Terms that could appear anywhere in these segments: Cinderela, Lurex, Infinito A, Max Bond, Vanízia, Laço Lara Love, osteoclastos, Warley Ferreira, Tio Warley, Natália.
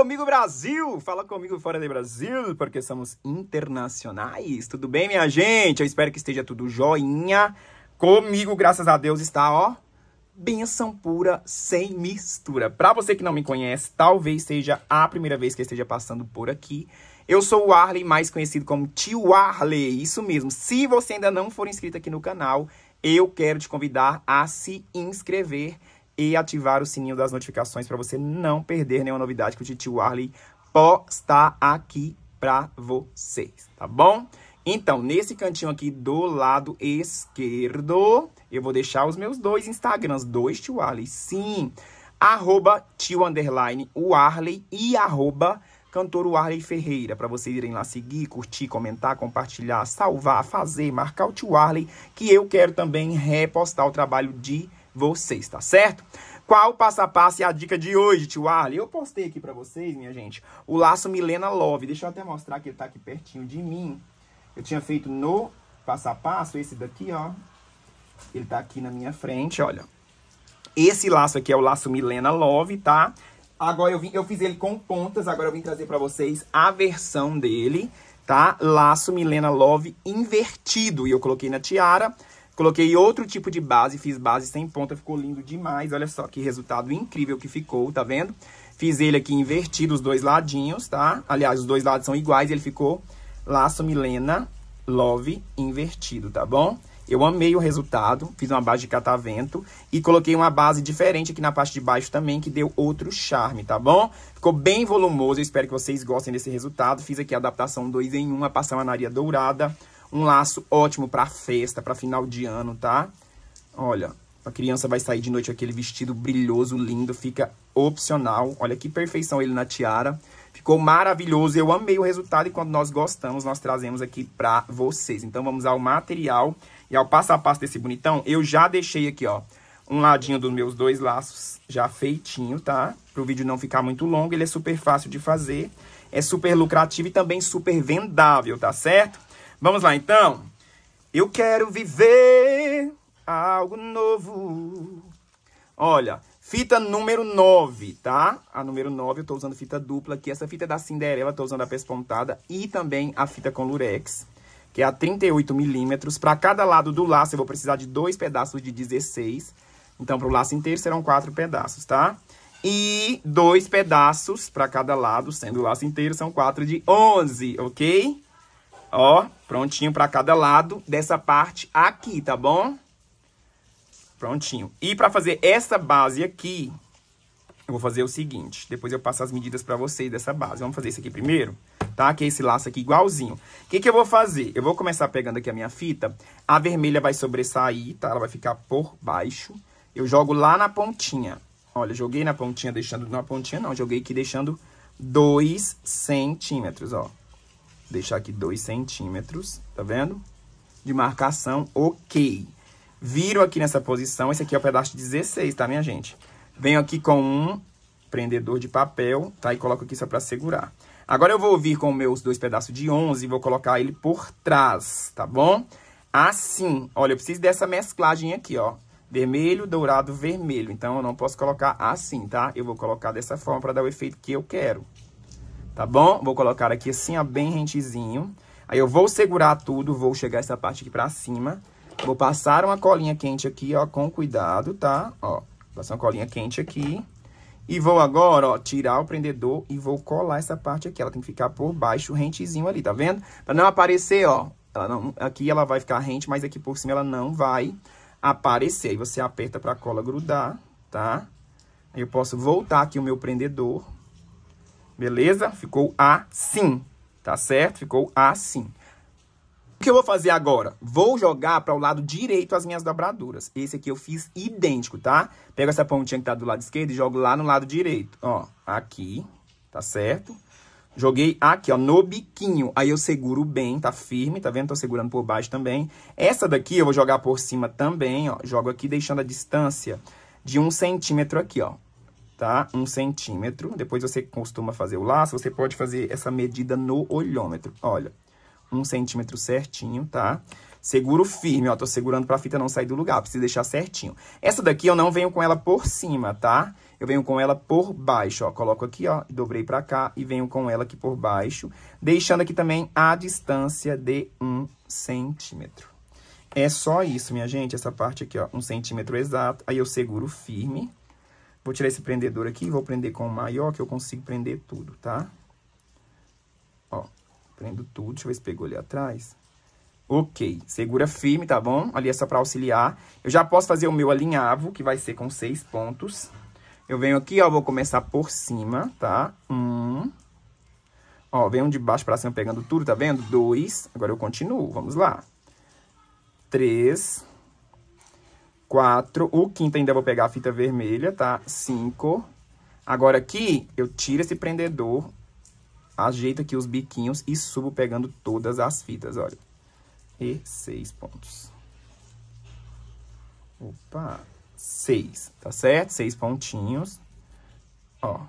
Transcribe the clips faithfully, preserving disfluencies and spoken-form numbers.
comigo, Brasil! Fala comigo fora de Brasil, porque somos internacionais. Tudo bem, minha gente? Eu espero que esteja tudo joinha. Comigo, graças a Deus, está, ó, benção pura, sem mistura. Pra você que não me conhece, talvez seja a primeira vez que eu esteja passando por aqui. Eu sou o Warley, mais conhecido como Tio Warley. Isso mesmo. Se você ainda não for inscrito aqui no canal, eu quero te convidar a se inscrever e ativar o sininho das notificações para você não perder nenhuma novidade que o Tio Warley posta aqui para vocês, tá bom? Então, nesse cantinho aqui do lado esquerdo, eu vou deixar os meus dois Instagrams, dois Tio Warley, sim. Arroba Tio Underline Warley e arroba Cantor Warley Ferreira, para vocês irem lá seguir, curtir, comentar, compartilhar, salvar, fazer, marcar o Tio Warley, que eu quero também repostar o trabalho de vocês, tá certo? Qual o passo a passo e a dica de hoje, Tio Warley? Eu postei aqui pra vocês, minha gente, o laço Lara Love. Deixa eu até mostrar que ele tá aqui pertinho de mim. Eu tinha feito no passo a passo esse daqui, ó. Ele tá aqui na minha frente, olha. Esse laço aqui é o laço Lara Love, tá? Agora eu, vim, eu fiz ele com pontas, agora eu vim trazer pra vocês a versão dele, tá? Laço Lara Love invertido. E eu coloquei na tiara. Coloquei outro tipo de base, fiz base sem ponta, ficou lindo demais. Olha só que resultado incrível que ficou, tá vendo? Fiz ele aqui invertido, os dois ladinhos, tá? Aliás, os dois lados são iguais, ele ficou laço Lara Love invertido, tá bom? Eu amei o resultado, fiz uma base de catavento e coloquei uma base diferente aqui na parte de baixo também, que deu outro charme, tá bom? Ficou bem volumoso, eu espero que vocês gostem desse resultado. Fiz aqui a adaptação dois em um, a passamanaria dourada. Um laço ótimo pra festa, pra final de ano, tá? Olha, a criança vai sair de noite com aquele vestido brilhoso, lindo, fica opcional. Olha que perfeição ele na tiara. Ficou maravilhoso, eu amei o resultado e quando nós gostamos, nós trazemos aqui pra vocês. Então, vamos ao material e ao passo a passo desse bonitão. Eu já deixei aqui, ó, um ladinho dos meus dois laços já feitinho, tá? Pro vídeo não ficar muito longo, ele é super fácil de fazer. É super lucrativo e também super vendável, tá certo? Vamos lá, então. Eu quero viver algo novo. Olha, fita número nove, tá? A número nove eu tô usando fita dupla aqui. Essa fita é da Cinderela, tô usando a pespontada e também a fita com lurex, que é a trinta e oito milímetros. Para cada lado do laço eu vou precisar de dois pedaços de dezesseis. Então, pro laço inteiro serão quatro pedaços, tá? E dois pedaços para cada lado, sendo o laço inteiro, são quatro de onze, ok? Ó, prontinho pra cada lado dessa parte aqui, tá bom? Prontinho. E pra fazer essa base aqui, eu vou fazer o seguinte. Depois eu passo as medidas pra vocês dessa base. Vamos fazer isso aqui primeiro, tá? Que é esse laço aqui igualzinho. O que que eu vou fazer? Eu vou começar pegando aqui a minha fita. A vermelha vai sobressair, tá? Ela vai ficar por baixo. Eu jogo lá na pontinha. Olha, joguei na pontinha, deixando... Não, a pontinha não. Joguei aqui deixando dois centímetros, ó. Deixar aqui dois centímetros, tá vendo? De marcação, ok. Viro aqui nessa posição, esse aqui é o pedaço dezesseis, tá, minha gente? Venho aqui com um prendedor de papel, tá? E coloco aqui só pra segurar. Agora eu vou vir com meus dois pedaços de onze e vou colocar ele por trás, tá bom? Assim, olha, eu preciso dessa mesclagem aqui, ó. Vermelho, dourado, vermelho. Então, eu não posso colocar assim, tá? Eu vou colocar dessa forma pra dar o efeito que eu quero. Tá bom? Vou colocar aqui assim, ó, bem rentezinho. Aí eu vou segurar tudo, vou chegar essa parte aqui pra cima. Vou passar uma colinha quente aqui, ó, com cuidado, tá? Ó, passar uma colinha quente aqui. E vou agora, ó, tirar o prendedor e vou colar essa parte aqui. Ela tem que ficar por baixo, rentezinho ali, tá vendo? Pra não aparecer, ó, ela não, aqui ela vai ficar rente, mas aqui por cima ela não vai aparecer. Aí você aperta pra cola grudar, tá? Aí eu posso voltar aqui o meu prendedor. Beleza? Ficou assim, tá certo? Ficou assim. O que eu vou fazer agora? Vou jogar para o lado direito as minhas dobraduras. Esse aqui eu fiz idêntico, tá? Pego essa pontinha que tá do lado esquerdo e jogo lá no lado direito. Ó, aqui, tá certo? Joguei aqui, ó, no biquinho. Aí eu seguro bem, tá firme, tá vendo? Tô segurando por baixo também. Essa daqui eu vou jogar por cima também, ó. Jogo aqui deixando a distância de um centímetro aqui, ó. Tá? Um centímetro. Depois você costuma fazer o laço, você pode fazer essa medida no olhômetro. Olha, um centímetro certinho, tá? Seguro firme, ó, tô segurando pra fita não sair do lugar, preciso deixar certinho. Essa daqui eu não venho com ela por cima, tá? Eu venho com ela por baixo, ó, coloco aqui, ó, dobrei pra cá e venho com ela aqui por baixo, deixando aqui também a distância de um centímetro. É só isso, minha gente, essa parte aqui, ó, um centímetro exato, aí eu seguro firme. Vou tirar esse prendedor aqui, vou prender com o maior que eu consigo prender tudo, tá? Ó, prendo tudo, deixa eu ver se pegou ali atrás. Ok, segura firme, tá bom? Ali é só pra auxiliar. Eu já posso fazer o meu alinhavo, que vai ser com seis pontos. Eu venho aqui, ó, vou começar por cima, tá? Um. Ó, venho de baixo pra cima pegando tudo, tá vendo? Dois. Agora eu continuo, vamos lá. Três. Quatro. O quinto ainda vou pegar a fita vermelha, tá? Cinco. Agora aqui, eu tiro esse prendedor, ajeito aqui os biquinhos e subo pegando todas as fitas, olha. E seis pontos. Opa, seis, tá certo? Seis pontinhos. Ó,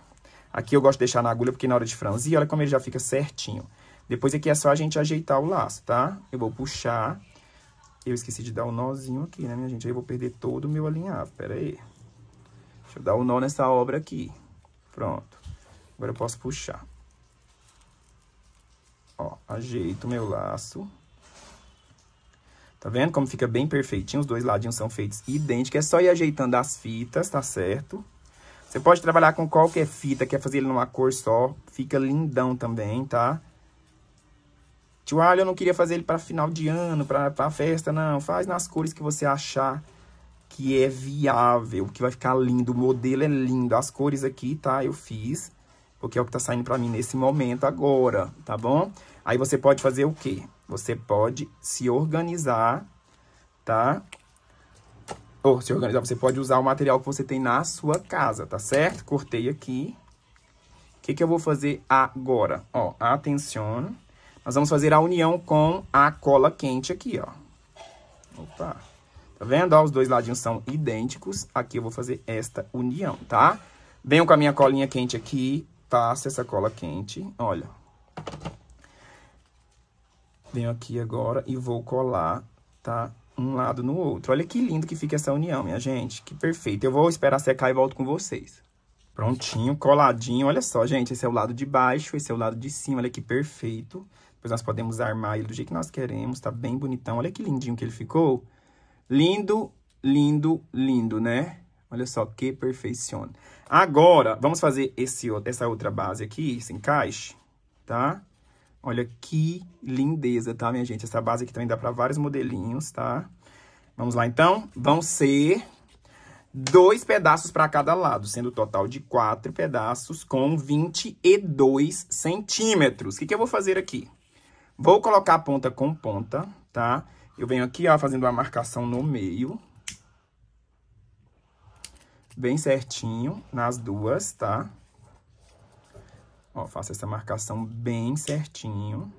aqui eu gosto de deixar na agulha, porque na hora de franzir, olha como ele já fica certinho. Depois aqui é só a gente ajeitar o laço, tá? Eu vou puxar. Eu esqueci de dar o nozinho aqui, né, minha gente? Aí eu vou perder todo o meu alinhavo, pera aí. Deixa eu dar o nó nessa obra aqui. Pronto. Agora eu posso puxar. Ó, ajeito o meu laço. Tá vendo como fica bem perfeitinho? Os dois ladinhos são feitos idênticos. É só ir ajeitando as fitas, tá certo? Você pode trabalhar com qualquer fita, quer fazer ele numa cor só. Fica lindão também, tá? Tio Warley, eu não queria fazer ele pra final de ano, pra, pra festa, não. Faz nas cores que você achar que é viável, que vai ficar lindo. O modelo é lindo. As cores aqui, tá? Eu fiz, porque é o que tá saindo pra mim nesse momento agora, tá bom? Aí você pode fazer o quê? Você pode se organizar, tá? Ou se organizar, você pode usar o material que você tem na sua casa, tá certo? Cortei aqui. O que que eu vou fazer agora? Ó, atenção. Nós vamos fazer a união com a cola quente aqui, ó. Opa. Tá vendo? Ó, os dois ladinhos são idênticos. Aqui eu vou fazer esta união, tá? Venho com a minha colinha quente aqui. Passo essa cola quente. Olha. Venho aqui agora e vou colar, tá? Um lado no outro. Olha que lindo que fica essa união, minha gente. Que perfeito. Eu vou esperar secar e volto com vocês. Prontinho, coladinho. Olha só, gente. Esse é o lado de baixo, esse é o lado de cima. Olha que perfeito. Depois nós podemos armar ele do jeito que nós queremos. Tá bem bonitão. Olha que lindinho que ele ficou. Lindo, lindo, lindo, né? Olha só que perfeição. Agora, vamos fazer esse, essa outra base aqui, esse encaixe, tá? Olha que lindeza, tá, minha gente? Essa base aqui também dá pra vários modelinhos, tá? Vamos lá, então? Vão ser dois pedaços pra cada lado, sendo o total de quatro pedaços com vinte e dois centímetros. O que que eu vou fazer aqui? Vou colocar ponta com ponta, tá? Eu venho aqui, ó, fazendo uma marcação no meio. Bem certinho, nas duas, tá? Ó, faço essa marcação bem certinho.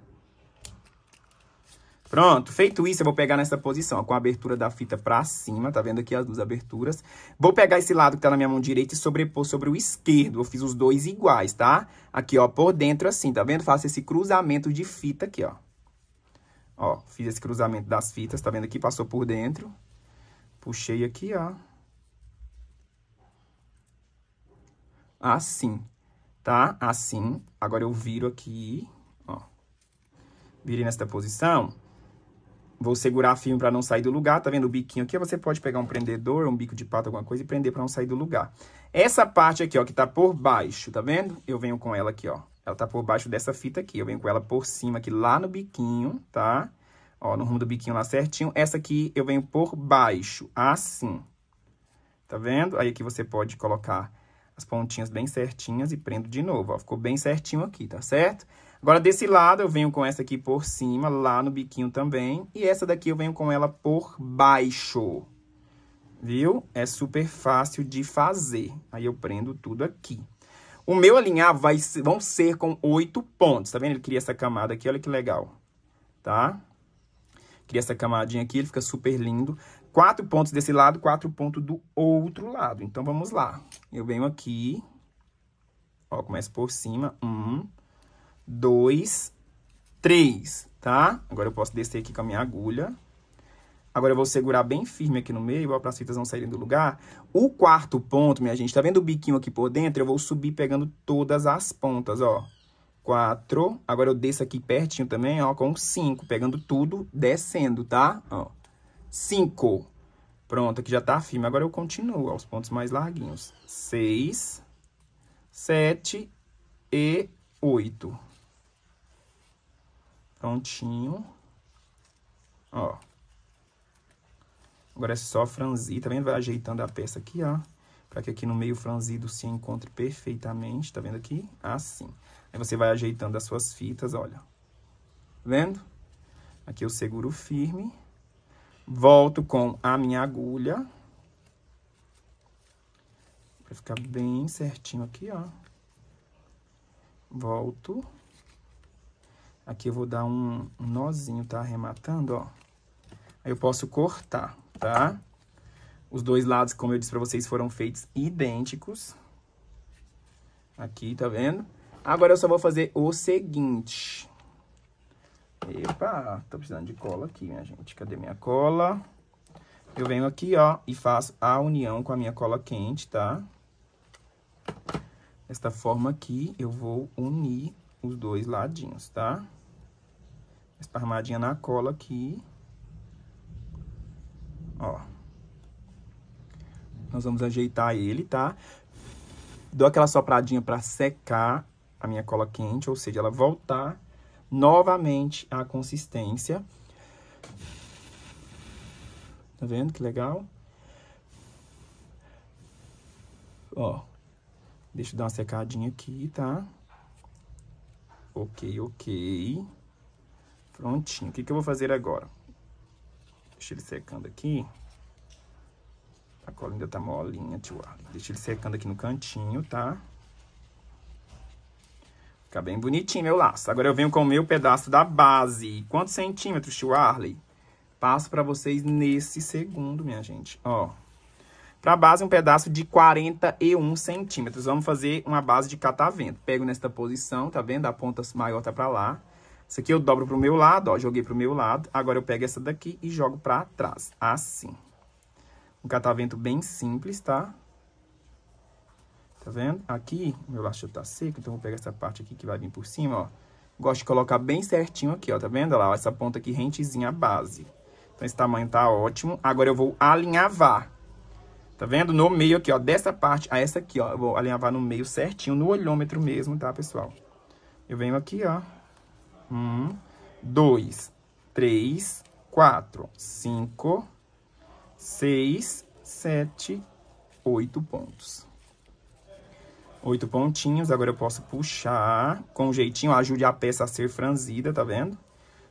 Pronto, feito isso, eu vou pegar nessa posição, ó, com a abertura da fita pra cima, tá vendo aqui as duas aberturas? Vou pegar esse lado que tá na minha mão direita e sobrepor sobre o esquerdo, eu fiz os dois iguais, tá? Aqui, ó, por dentro assim, tá vendo? Faço esse cruzamento de fita aqui, ó. Ó, fiz esse cruzamento das fitas, tá vendo aqui? Passou por dentro, puxei aqui, ó. Assim. Tá? Assim. Agora eu viro aqui, ó. Virei nesta posição. Vou segurar firme pra não sair do lugar. Tá vendo o biquinho aqui? Você pode pegar um prendedor, um bico de pato, alguma coisa, e prender pra não sair do lugar. Essa parte aqui, ó, que tá por baixo, tá vendo? Eu venho com ela aqui, ó. Ela tá por baixo dessa fita aqui. Eu venho com ela por cima aqui, lá no biquinho, tá? Ó, no rumo do biquinho lá certinho. Essa aqui eu venho por baixo, assim. Tá vendo? Aí aqui você pode colocar as pontinhas bem certinhas e prendo de novo, ó. Ficou bem certinho aqui, tá certo? Agora, desse lado, eu venho com essa aqui por cima, lá no biquinho também. E essa daqui eu venho com ela por baixo, viu? É super fácil de fazer. Aí eu prendo tudo aqui. O meu alinhavo vai, vão ser com oito pontos, tá vendo? Ele cria essa camada aqui, olha que legal, tá? Cria essa camadinha aqui, ele fica super lindo. Quatro pontos desse lado, quatro pontos do outro lado. Então, vamos lá. Eu venho aqui, ó, começo por cima. Um, dois, três. tá? Agora eu posso descer aqui com a minha agulha. Agora eu vou segurar bem firme aqui no meio, ó, para as fitas não saírem do lugar. O quarto ponto, minha gente, tá vendo o biquinho aqui por dentro? Eu vou subir pegando todas as pontas, ó. Quatro. Agora eu desço aqui pertinho também, ó, com cinco, pegando tudo, descendo, tá? Ó. Cinco. Pronto, aqui já tá firme. Agora eu continuo, ó, os pontos mais larguinhos. Seis, sete e oito. Prontinho. Ó. Agora é só franzir, tá vendo? Vai ajeitando a peça aqui, ó. Pra que aqui no meio franzido se encontre perfeitamente, tá vendo aqui? Assim. Aí você vai ajeitando as suas fitas, olha. Tá vendo? Aqui eu seguro firme. Volto com a minha agulha. Pra ficar bem certinho aqui, ó. Volto. Aqui eu vou dar um nozinho, tá? Arrematando, ó. Aí eu posso cortar, tá? Os dois lados, como eu disse pra vocês, foram feitos idênticos. Aqui, tá vendo? Agora eu só vou fazer o seguinte. Epa, tô precisando de cola aqui, minha gente. Cadê minha cola? Eu venho aqui, ó, e faço a união com a minha cola quente, tá? Desta forma aqui, eu vou unir os dois ladinhos, tá? Esparmadinha na cola aqui. Ó. Nós vamos ajeitar ele, tá? Dou aquela sopradinha pra secar a minha cola quente, ou seja, ela voltar novamente à consistência. Tá vendo que legal? Ó. Deixa eu dar uma secadinha aqui, tá? Ok, ok. Prontinho. O que que eu vou fazer agora? Deixa ele secando aqui. A cola ainda tá molinha, Tio Warley. Deixa ele secando aqui no cantinho, tá? Fica bem bonitinho meu laço. Agora eu venho com o meu pedaço da base. Quantos centímetros, Tio Warley? Passo pra vocês nesse segundo, minha gente. Ó. Pra base, um pedaço de quarenta e um centímetros. Vamos fazer uma base de catavento. Pego nesta posição, tá vendo? A ponta maior tá pra lá. Isso aqui eu dobro pro meu lado, ó. Joguei pro meu lado. Agora eu pego essa daqui e jogo pra trás. Assim. Um catavento bem simples, tá? Tá vendo? Aqui, meu laço já tá seco, então eu vou pegar essa parte aqui que vai vir por cima, ó. Gosto de colocar bem certinho aqui, ó. Tá vendo? Olha lá, ó, essa ponta aqui rentezinha à base. Então esse tamanho tá ótimo. Agora eu vou alinhavar. Tá vendo? No meio aqui, ó, dessa parte a essa aqui, ó, eu vou alinhavar no meio certinho, no olhômetro mesmo, tá, pessoal? Eu venho aqui, ó. Um, dois, três, quatro, cinco, seis, sete, oito pontos. Oito pontinhos, agora eu posso puxar com um jeitinho, ajude a peça a ser franzida, tá vendo?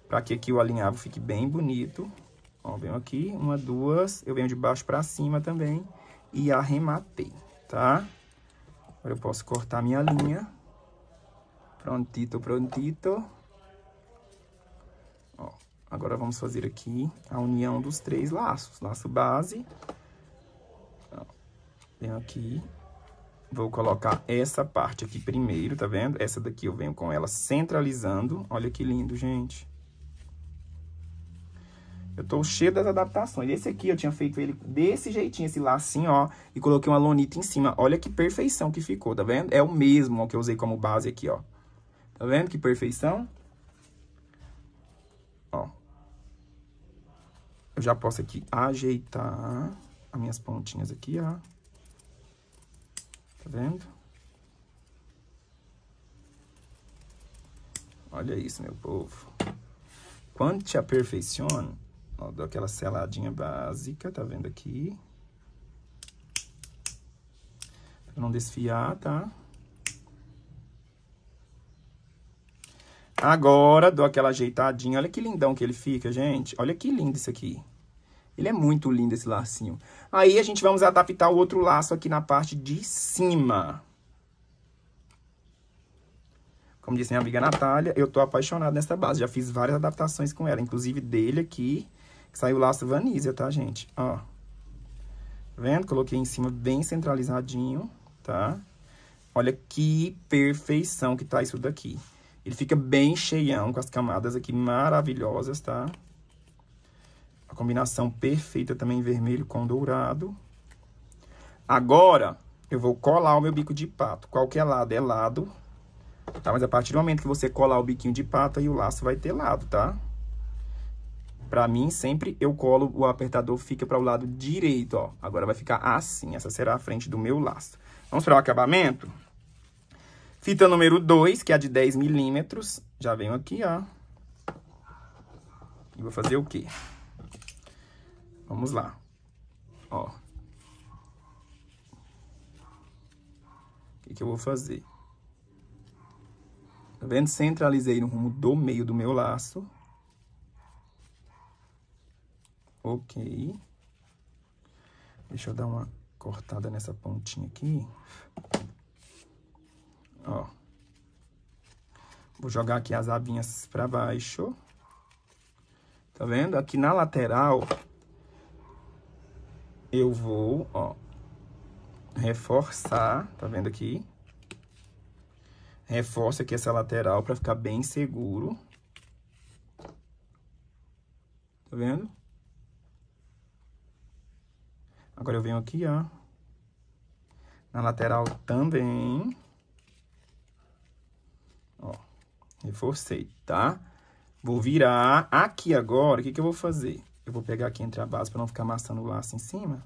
Pra que aqui o alinhavo fique bem bonito. Ó, venho aqui, uma, duas, eu venho de baixo pra cima também e arrematei, tá? Agora eu posso cortar minha linha. Prontito, prontito. Ó, agora vamos fazer aqui a união dos três laços. Laço base. Ó, venho aqui. Vou colocar essa parte aqui primeiro, tá vendo? Essa daqui eu venho com ela centralizando. Olha que lindo, gente. Eu tô cheio das adaptações. Esse aqui eu tinha feito ele desse jeitinho, esse lacinho, ó. E coloquei uma lonita em cima. Olha que perfeição que ficou, tá vendo? É o mesmo ó, que eu usei como base aqui, ó. Tá vendo que perfeição? Ó. Eu já posso aqui ajeitar as minhas pontinhas aqui, ó. Tá vendo? Olha isso, meu povo. Quando te aperfeiciono... Ó, dou aquela seladinha básica, tá vendo aqui? Pra não desfiar, tá? Agora, dou aquela ajeitadinha. Olha que lindão que ele fica, gente. Olha que lindo isso aqui. Ele é muito lindo, esse lacinho. Aí, a gente vamos adaptar o outro laço aqui na parte de cima. Como disse minha amiga Natália, eu tô apaixonado nessa base. Já fiz várias adaptações com ela, inclusive dele aqui. Que saiu o laço Vanízia, tá, gente? Ó. Tá vendo? Coloquei em cima bem centralizadinho, tá? Olha que perfeição que tá isso daqui. Ele fica bem cheião com as camadas aqui maravilhosas, tá? A combinação perfeita também vermelho com dourado. Agora, eu vou colar o meu bico de pato. Qualquer lado é lado, tá? Mas a partir do momento que você colar o biquinho de pato, aí o laço vai ter lado, tá? Pra mim, sempre eu colo, o apertador fica para o lado direito, ó. Agora vai ficar assim, essa será a frente do meu laço. Vamos para o acabamento? Fita número dois, que é a de dez milímetros. Já venho aqui, ó. E vou fazer o quê? Vamos lá. Ó. O que que eu vou fazer? Tá vendo? Centralizei no rumo do meio do meu laço. Ok. Deixa eu dar uma cortada nessa pontinha aqui. Ó. Vou jogar aqui as abinhas pra baixo. Tá vendo? Aqui na lateral, eu vou, ó, reforçar. Tá vendo aqui? Reforço aqui essa lateral pra ficar bem seguro. Tá vendo? Agora eu venho aqui, ó, na lateral também, ó, reforcei, tá? Vou virar aqui agora, o que que eu vou fazer? Eu vou pegar aqui entre a base pra não ficar amassando o laço em cima.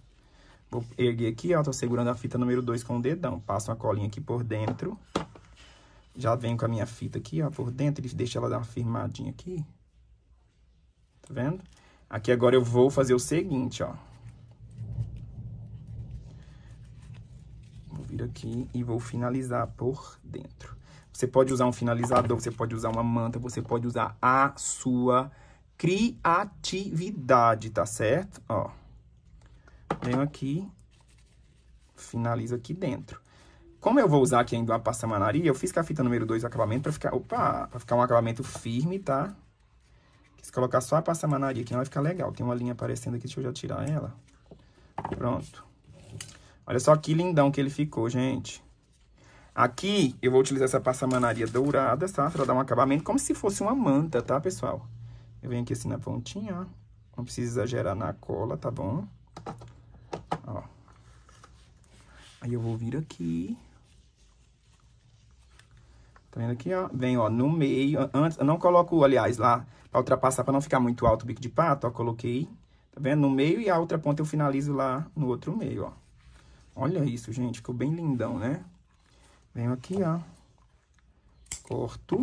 Vou erguer aqui, ó, tô segurando a fita número dois com o dedão, passo uma colinha aqui por dentro. Já venho com a minha fita aqui, ó, por dentro, deixa ela dar uma firmadinha aqui. Tá vendo? Aqui agora eu vou fazer o seguinte, ó. Vir aqui e vou finalizar por dentro. Você pode usar um finalizador, você pode usar uma manta, você pode usar a sua criatividade, tá certo? Ó, venho aqui, finalizo aqui dentro. Como eu vou usar aqui ainda uma passamanaria, eu fiz com a fita número dois o acabamento pra ficar, opa, pra ficar um acabamento firme, tá? Se colocar só a passamanaria aqui, não vai ficar legal. Tem uma linha aparecendo aqui, deixa eu já tirar ela. Pronto. Olha só que lindão que ele ficou, gente. Aqui, eu vou utilizar essa passamanaria dourada, tá? Pra dar um acabamento, como se fosse uma manta, tá, pessoal? Eu venho aqui assim na pontinha, ó. Não precisa exagerar na cola, tá bom? Ó. Aí eu vou vir aqui. Tá vendo aqui, ó? Vem, ó, no meio. Antes, eu não coloco, aliás, lá, pra ultrapassar, pra não ficar muito alto o bico de pato, ó, coloquei. Tá vendo? No meio e a outra ponta eu finalizo lá no outro meio, ó. Olha isso, gente, ficou bem lindão, né? Venho aqui, ó, corto.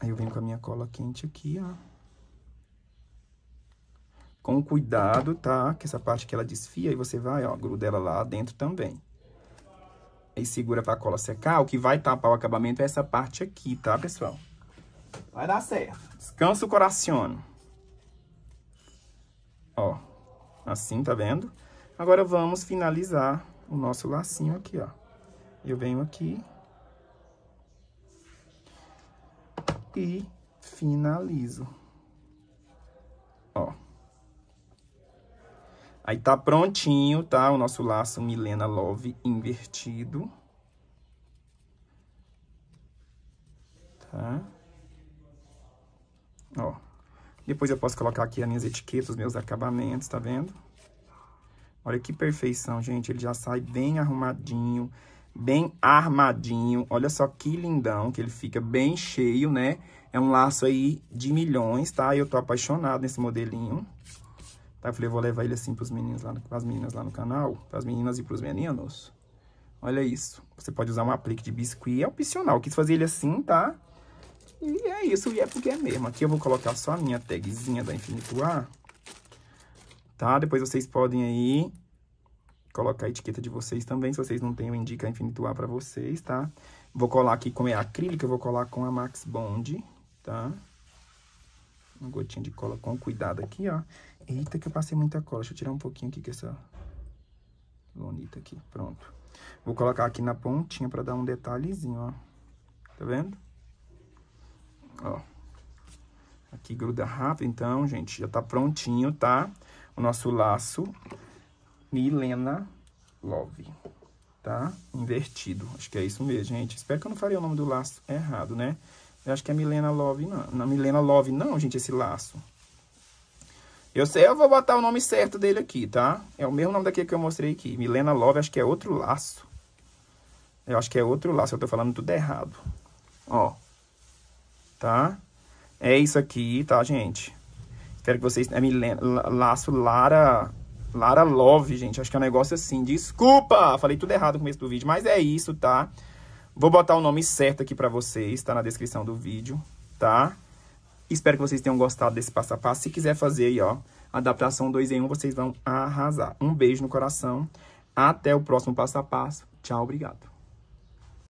Aí eu venho com a minha cola quente aqui, ó. Com cuidado, tá? Que essa parte que ela desfia, aí você vai, ó, gruda ela lá dentro também. Aí segura pra cola secar, o que vai tapar o acabamento é essa parte aqui, tá, pessoal? Vai dar certo. Descansa o coração. Ó, assim, tá vendo? Agora, vamos finalizar o nosso lacinho aqui, ó. Eu venho aqui e finalizo. Ó. Aí tá prontinho, tá? O nosso laço Milena Love invertido. Tá? Ó. Depois eu posso colocar aqui as minhas etiquetas, os meus acabamentos, tá vendo? Olha que perfeição, gente. Ele já sai bem arrumadinho, bem armadinho. Olha só que lindão que ele fica bem cheio, né? É um laço aí de milhões, tá? Eu tô apaixonado nesse modelinho. Tá? Eu falei, eu vou levar ele assim pros meninos lá, pras meninas lá no canal. Pras meninas e pros meninos. Olha isso. Você pode usar um aplique de biscuit. É opcional. Eu quis fazer ele assim, tá? E é isso. E é porque é mesmo. Aqui eu vou colocar só a minha tagzinha da Infinito A. Tá? Depois vocês podem aí colocar a etiqueta de vocês também. Se vocês não têm, eu indico a Infinito A pra vocês, tá? Vou colar aqui, como é acrílica, eu vou colar com a Max Bond, tá? Uma gotinha de cola com cuidado aqui, ó. Eita, que eu passei muita cola. Deixa eu tirar um pouquinho aqui com essa lonita aqui. Pronto. Vou colocar aqui na pontinha pra dar um detalhezinho, ó. Tá vendo? Ó. Aqui gruda rápido, então, gente, já tá prontinho, tá? O nosso laço Milena Love, tá? Invertido. Acho que é isso mesmo, gente. Espero que eu não faria o nome do laço errado, né? Eu acho que é Milena Love, não. Não, Milena Love, não, gente, esse laço. Eu sei, eu vou botar o nome certo dele aqui, tá? É o mesmo nome daquele que eu mostrei aqui. Milena Love, acho que é outro laço. Eu acho que é outro laço, eu tô falando tudo errado. Ó. Tá? É isso aqui, tá, gente? Espero que vocês... É Milena... Laço Lara... Lara Love, gente. Acho que é um negócio assim. Desculpa! Falei tudo errado no começo do vídeo, mas é isso, tá? Vou botar o nome certo aqui pra vocês, tá? Na descrição do vídeo, tá? Espero que vocês tenham gostado desse passo a passo. Se quiser fazer aí, ó, adaptação dois em um, vocês vão arrasar. Um beijo no coração. Até o próximo passo a passo. Tchau, obrigado.